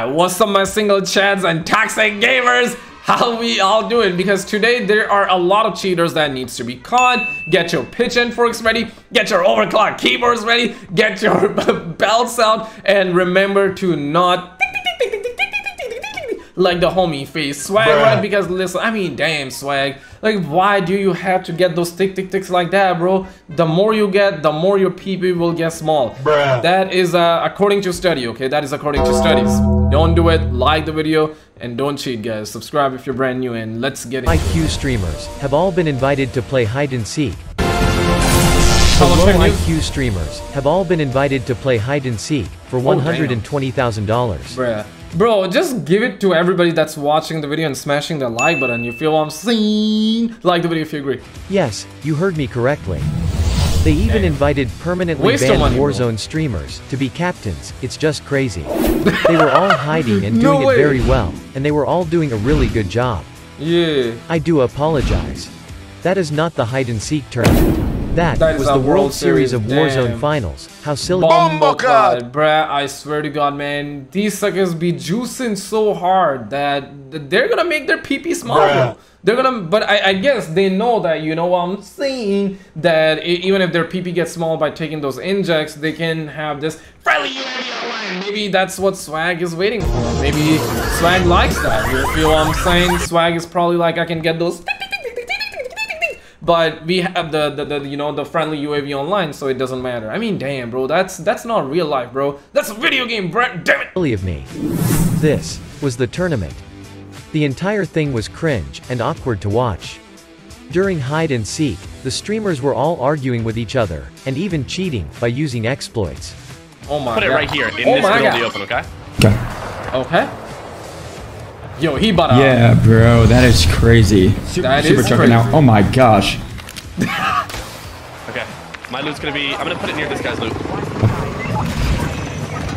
Hi, what's up my single chads and toxic gamers? How we all doing? Because today there are a lot of cheaters that needs to be caught. Get your pitch and forks ready, get your overclock keyboards ready, get your belts out, and remember to not like the homie face Swag, right? Because listen, I mean, damn Swag, like why do you have to get those tick tick ticks like that, bro? The more you get, the more your PP will get small. Bruh. That is according to study, okay? That is according to studies. Don't do it. Like the video and don't cheat, guys. Subscribe if you're brand new and let's get it. IQ streamers have all been invited to play hide and seek. Hello, IQ streamers have all been invited to play hide and seek for $120,000. Bro, just give it to everybody that's watching the video and smashing the like button. You feel what I'm saying? Like the video if you agree. Yes, you heard me correctly. They even invited permanently banned Warzone streamers to be captains. It's just crazy. They were all hiding and doing it very well, and they were all doing a really good job. Yeah. I do apologize. That is not the hide and seek tournament. That was the World Series of Warzone Finals. How silly. Oh my god, bruh, I swear to god, man. These suckers be juicing so hard that they're gonna make their PP smaller. They're gonna, but I guess they know that, you know what I'm saying, that even if their PP gets small by taking those injects, they can have this friendly unity online. Maybe that's what Swag is waiting for. Maybe Swag likes that. You feel what I'm saying? Swag is probably like, I can get those. But we have the you know, the friendly UAV online, so it doesn't matter. I mean, damn, bro, that's not real life, bro. That's a video game, Brent. Damn it. Believe me, this was the tournament. The entire thing was cringe and awkward to watch. During hide and seek, the streamers were all arguing with each other and even cheating by using exploits. Oh my! Put it right here in this middle open, okay? Okay. Yo, he bought out. Yeah, bro, that is crazy. Super chucking now. Oh my gosh. Okay, my loot's gonna be. I'm gonna put it near this guy's loot.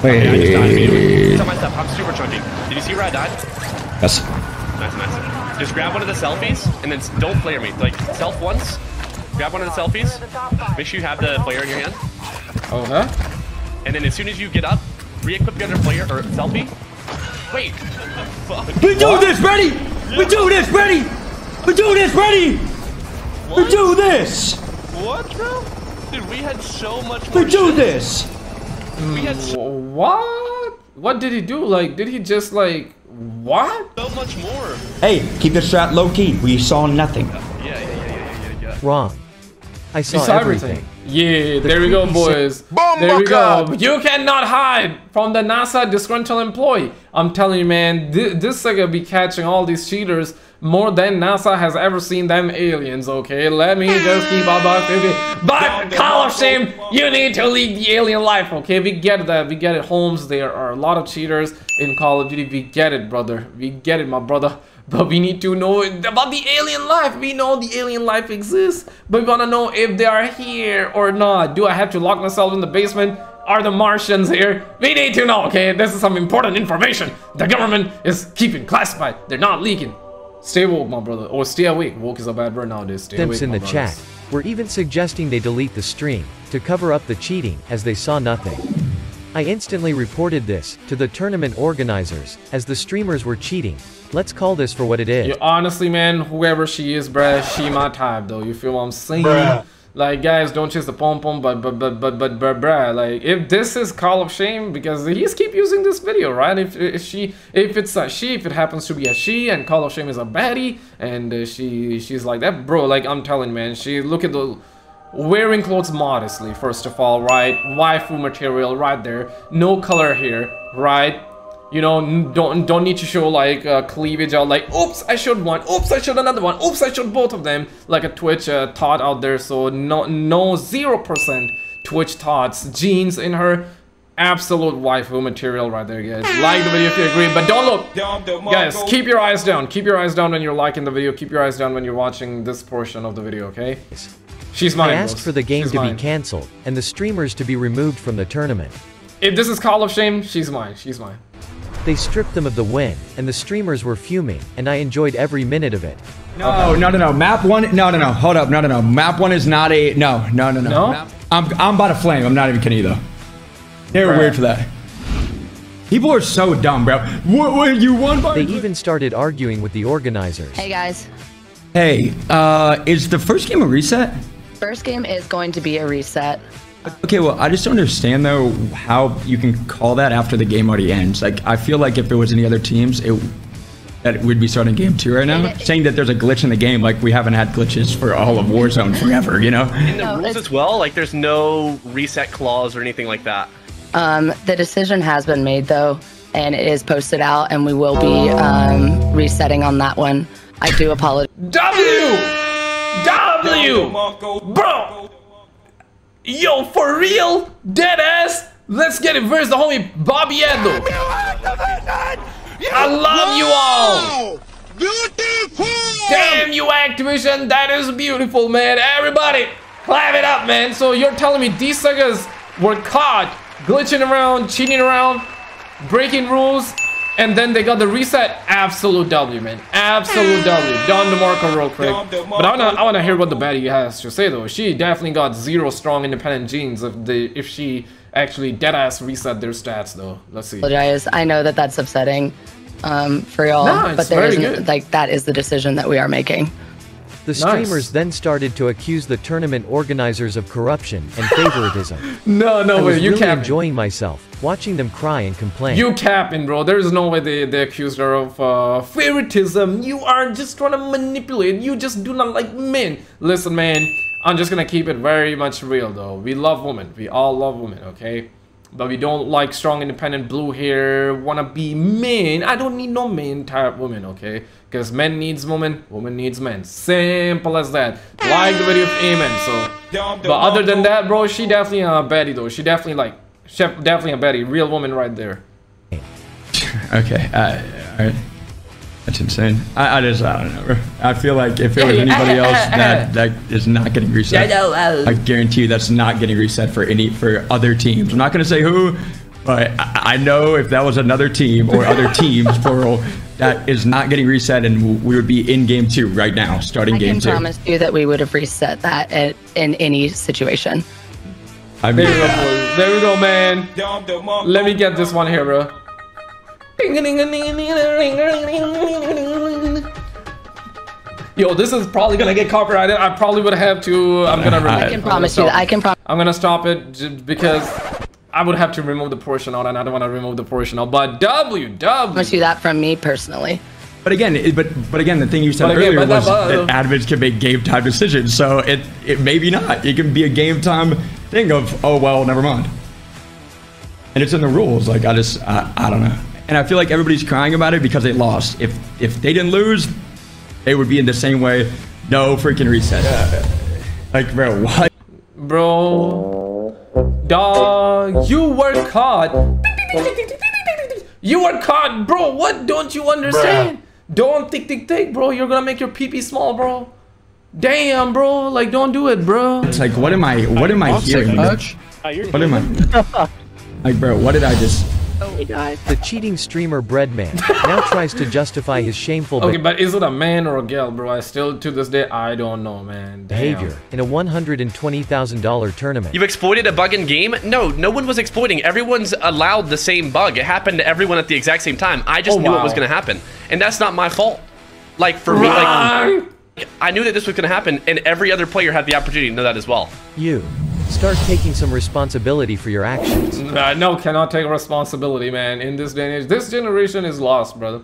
Wait. Okay, I'm super chunky. Did you see where I died? Yes. Nice, nice. Just grab one of the selfies and then don't flare me. Like self once. Grab one of the selfies. Make sure you have the flare in your hand. Oh huh. And then as soon as you get up, re-equip the other flare or selfie. Wait, fuck. We do this, ready? Yeah. We do this, ready? We do this, ready? What? We do this. What, bro? Dude, we had so much more. We do this. We had so what? What did he do? Like, did he just like what? So much more. Hey, keep your strat low key. We saw nothing. Yeah. Wrong. I saw everything. Yeah, there we go, boys. There we go. You cannot hide from the NASA disgruntled employee. I'm telling you, man, this sucker be catching all these cheaters more than NASA has ever seen them aliens, okay? Let me just keep on talking. But Call of Shame, you need to leave the alien life, okay? We get that. We get it, Holmes. There are a lot of cheaters in Call of Duty. We get it, brother. We get it, my brother. But we need to know about the alien life. We know the alien life exists, but we want to know if they are here or not. Do I have to lock myself in the basement? Are the Martians here? We need to know, okay? This is some important information the government is keeping classified. They're not leaking. Stay woke, my brother. Or stay awake. Woke is a bad word nowadays. Stay awake, in the brothers. Chat were even suggesting they delete the stream to cover up the cheating as they saw nothing. I instantly reported this to the tournament organizers as the streamers were cheating. Let's call this for what it is. Yeah, honestly, man, whoever she is, bruh, she my type though. You feel what I'm saying? Bruh. Like, guys, don't chase the pom pom, but bruh, like, if this is Call of Shame, because he's keep using this video, right? If it's a she, if it happens to be a she, and Call of Shame is a baddie, and she's like that, bro. Like, I'm telling, man, she look at the. Wearing clothes modestly, first of all, right? Waifu material right there. No color here, right? You know, don't need to show like cleavage out like, oops, I showed one, oops, I showed another one, oops, I showed both of them, like a Twitch thought out there. So no 0% Twitch thoughts, jeans in her. Absolute waifu material right there, guys. Like the video if you agree, but don't look. Dom DeMarco. Guys, keep your eyes down. Keep your eyes down when you're liking the video. Keep your eyes down when you're watching this portion of the video, okay? She's mine. I asked for the game to be cancelled and the streamers to be removed from the tournament. If this is Call of Shame, she's mine. She's mine. They stripped them of the win, and the streamers were fuming, and I enjoyed every minute of it. No. Map one. No. Hold up. No. Map one is not a. No. I'm about to flame. I'm not even kidding you though. They were weird for that. People are so dumb, bro. What you won by? They even started arguing with the organizers. Hey guys. Hey, is the first game a reset? First game is going to be a reset. Okay, well, I just don't understand, though, how you can call that after the game already ends. Like, I feel like if there was any other teams, that we'd be starting game 2 right now. Saying that there's a glitch in the game, like, we haven't had glitches for all of Warzone forever, you know? In the rules as well, like, there's no reset clause or anything like that. The decision has been made, though, and it is posted out, and we will be resetting on that one. I do apologize. W! Bro! Yo, for real? Dead ass? Let's get it. Where's the homie Bobby Endo? I love you all! Beautiful! Damn you, Activision! That is beautiful, man! Everybody, clap it up, man! So you're telling me these suckers were caught glitching around, cheating around, breaking rules, and then they got the reset? Absolute W, man. Absolute W. Dom DeMarco real quick. But I wanna hear what the baddie has to say, though. She definitely got zero strong independent genes if she actually dead-ass reset their stats, though. Let's see. I know that that's upsetting for y'all, but there isn't, like, that is the decision that we are making. The streamers then started to accuse the tournament organizers of corruption and favoritism. No way, you capping. I was really enjoying myself, watching them cry and complain. You capping, bro. There is no way they accused her of favoritism. You are just trying to manipulate. You just do not like men. Listen, man, I'm just gonna keep it very much real, though. We love women. We all love women, okay? But we don't like strong, independent, blue hair, wanna be men. I don't need no men type women, okay? Because men needs women, women needs men. Simple as that. Like the video, amen. So, but other than that, bro, she definitely a baddie, though. She definitely a baddie. Real woman right there. Okay, alright. That's insane. I don't know, bro. I feel like if it was anybody else, that is not getting reset. I guarantee you that's not getting reset for other teams. I'm not gonna say who, but I know if that was another team or other teams, plural, that is not getting reset, and we would be in game 2 right now, starting game 2. I promise you that we would have reset that in any situation. I mean, there we go, man. Let me get this one here, bro. Yo, this is probably gonna get copyrighted. I probably would have to. I'm gonna stop it because I would have to remove the portion out, and I don't want to remove the portion out. But I promise you that from me personally. But again, the thing you said earlier was that admins can make game time decisions. So it maybe not. It can be a game time thing of, oh well, never mind. And it's in the rules. Like I don't know. And I feel like everybody's crying about it because they lost. If they didn't lose, they would be in the same way. No freaking reset. Like, bro, what? Bro. Dog, you were caught. You were caught, bro. What don't you understand? Bruh. Don't think, bro. You're gonna make your pee-pee small, bro. Damn, bro. Like, don't do it, bro. It's like, what am I hearing? What am I? Like, bro, what did I just... The cheating streamer Breadman now tries to justify his shameful but is it a man or a girl, bro? I still to this day I don't know, man. Behavior in a $120,000 tournament. You've exploited a bug in game? No, no one was exploiting. Everyone's allowed the same bug. It happened to everyone at the exact same time. I just knew it was gonna happen, and that's not my fault. Like for me, like I knew that this was gonna happen, and every other player had the opportunity to know that as well. You start taking some responsibility for your actions. No, cannot take responsibility, man. In this day and age, this generation is lost, brother.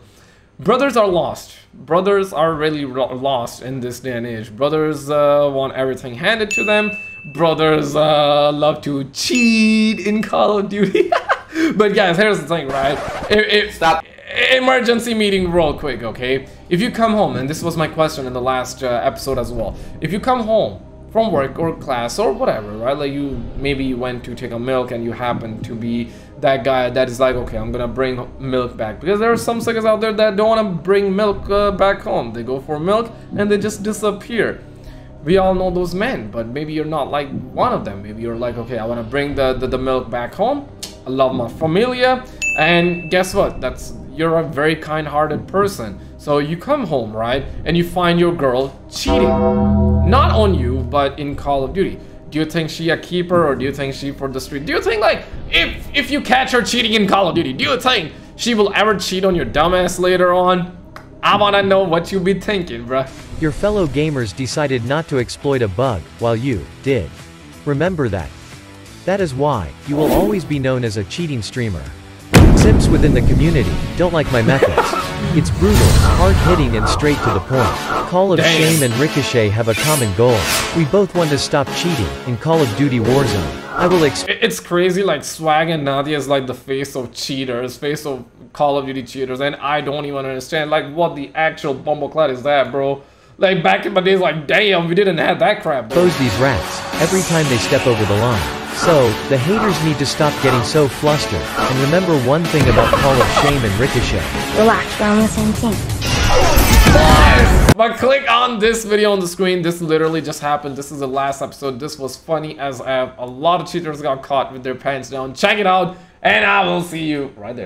Brothers are lost. Brothers are really lost in this day and age. Brothers want everything handed to them. Brothers love to cheat in Call of Duty. But guys, here's the thing, right? Stop. Emergency meeting real quick, okay? If you come home, and this was my question in the last episode as well. If you come home from work or class or whatever, right? Like maybe you went to take a milk and you happen to be that guy that is like, okay, I'm gonna bring milk back, because there are some suckers out there that don't wanna bring milk back home. They go for milk and they just disappear. We all know those men, but maybe you're not like one of them. Maybe you're like, okay, I wanna bring the milk back home. I love my familia, and guess what? You're a very kind-hearted person. So you come home, right? And you find your girl cheating. Not on you, but in Call of Duty. Do you think she a keeper or do you think she for the street? Do you think, like, if you catch her cheating in Call of Duty, do you think she will ever cheat on your dumbass later on? I wanna know what you be thinking, bruh. Your fellow gamers decided not to exploit a bug, while you did. Remember that. That is why you will always be known as a cheating streamer. Sips within the community don't like my methods. It's brutal, hard-hitting, and straight to the point. Call of Shame and Ricochet have a common goal. We both want to stop cheating in Call of Duty Warzone. I will explain. It's crazy, like, Swag and Nadia is like the face of cheaters, face of Call of Duty cheaters, and I don't even understand, like, what the actual bumbleclad is that, bro? Like, back in my days, like, damn, we didn't have that crap, bro. Expose these rats every time they step over the line. So, the haters need to stop getting so flustered, and remember one thing about Call of Shame and Ricochet. Relax, we're on the same thing. Nice. But click on this video on the screen, this literally just happened, this is the last episode, this was funny as a lot of cheaters got caught with their pants down. Check it out, and I will see you right there.